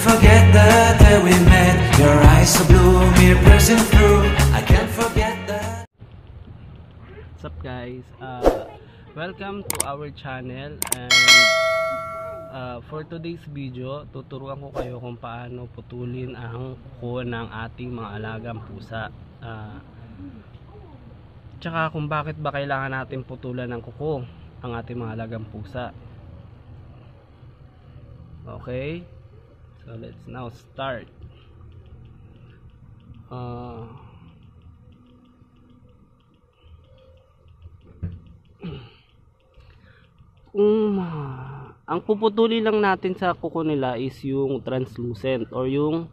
forget the day we met. Your eyes so blue, me pressing through. I can't forget the. What's up, guys? Welcome to our channel. And for today's video, tuturuan ko kayo kung paano putulin ang kuko ng ating mga alagang pusa. Tsaka kung bakit ba kailangan natin putulan ng kuko ang ating mga alagang pusa. Okay, so let's now start. Ang puputuli lang natin sa kuko nila is yung translucent or yung,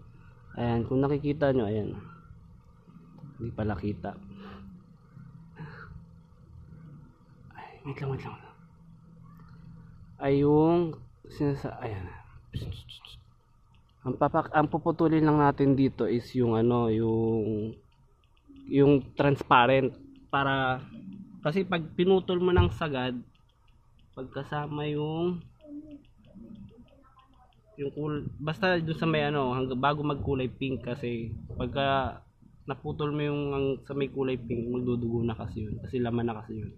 ayan, kung nakikita nyo, ayan, hindi pala kita. Ay, wait lang. Ay, yung ayan. Ang puputulin lang natin dito is yung ano, yung transparent, para kasi pag pinutol mo ng sagad, pagkasama yung basta doon sa may ano, hanggang bago magkulay pink, kasi pagka naputol mo yung sa may kulay pink, magdudugo na kasi yun, kasi laman na kasi yun.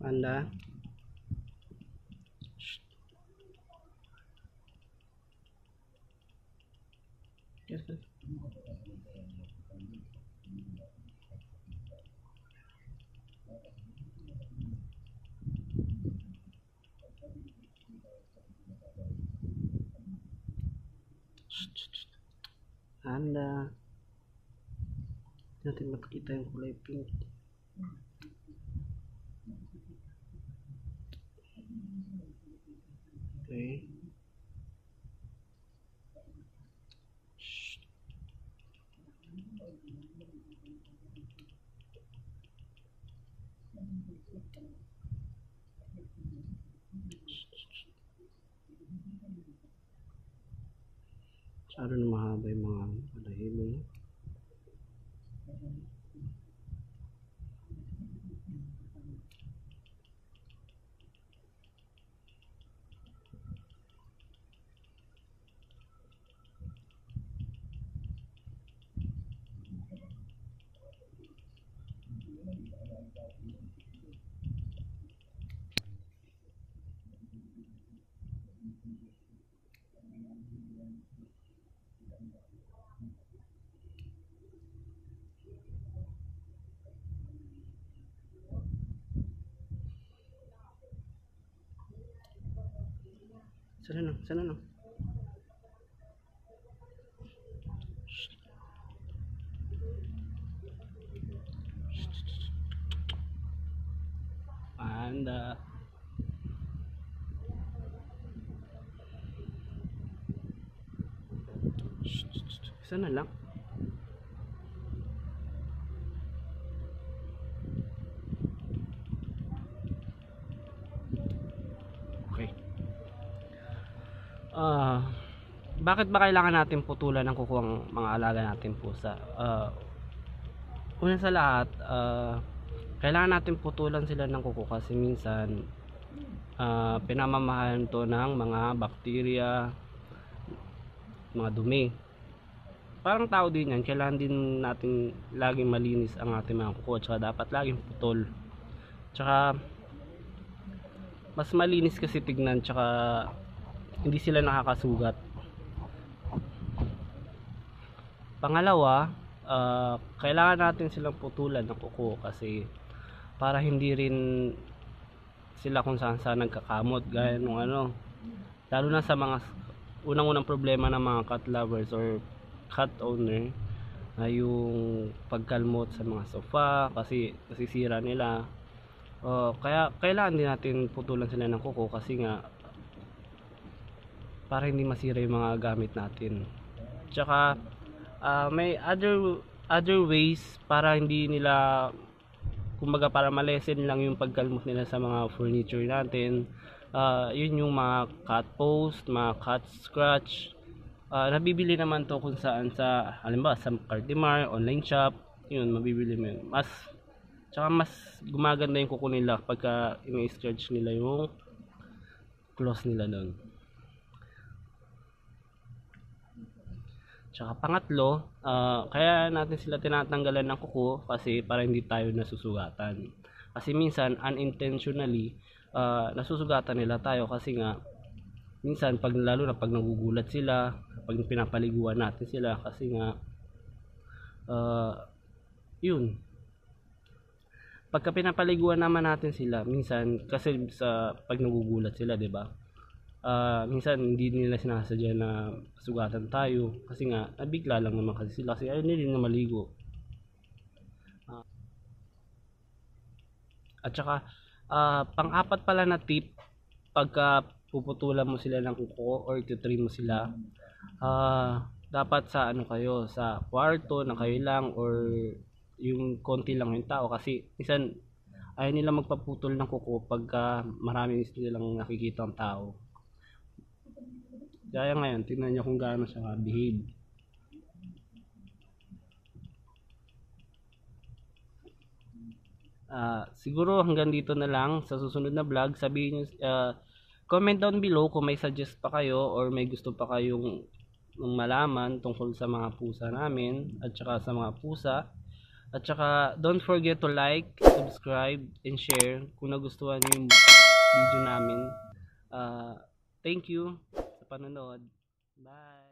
Anda nanti makita yang kulay pink. Okay. Saan na mahaba yung mga alahibo niya? Sana na. Panda. Sana lang. Bakit ba kailangan natin putulan ng kuko ang mga alaga natin pusa? Una sa lahat, kailangan natin putulan sila ng kuko kasi minsan pinamamahalan to ng mga bakterya, mga dumi. Parang tao din yan, kailangan din natin laging malinis ang ating mga kuko, tsaka dapat laging putol. Tsaka mas malinis kasi tignan, tsaka hindi sila nakakasugat. Pangalawa, kailangan natin silang putulan ng kuko kasi para hindi rin sila kung saan nagkakamot, gaya nung ano, lalo na sa mga unang-unang problema ng mga cat lovers or cat owner na yung pagkalmot sa mga sofa kasi nasisira nila. Kaya kailangan din natin putulan sila ng kuko kasi nga para hindi masira yung mga gamit natin. Tsaka may other ways para hindi nila, kumbaga, para malesen lang yung pagkalmot nila sa mga furniture natin. Yun yung mga cat post, mga cat scratch. Nabibili naman to kung saan, sa halimbawa sa Cardimar, online shop, yun mabibili mo yun. Mas Tsaka mas gumaganda yung kuko nila pagka ini-stretch nila yung close nila doon. Tsaka pangatlo, kaya natin sila tinatanggalan ng kuko kasi para hindi tayo nasusugatan. Kasi minsan unintentionally nasusugatan nila tayo kasi nga minsan pag lalo na pag nagugulat sila, pag pinapaliguan natin sila kasi nga yun. Pagka pinapaliguan naman natin sila, minsan kasi sa pag nagugulat sila, 'di ba? Minsan hindi nila sinasadya na sugatan tayo kasi nga nabigla lang naman kasi sila kasi ayaw nila na maligo. At saka pang-apat pala na tip, pagka puputulan mo sila ng kuko or titrim mo sila, dapat sa ano kayo, sa kwarto na kayo lang or yung konti lang yung tao kasi minsan ayaw nila magpaputol ng kuko pagka marami nilang nakikita ang tao. Kaya ngayon, tingnan nyo kung gaano siya behave. Siguro hanggang dito na lang. Sa susunod na vlog, sabihin nyo, comment down below kung may suggest pa kayo or may gusto pa kayong malaman tungkol sa mga pusa namin at saka sa mga pusa. At saka, don't forget to like, subscribe, and share kung nagustuhan niyo yung video namin. Thank you sa panonood. Bye!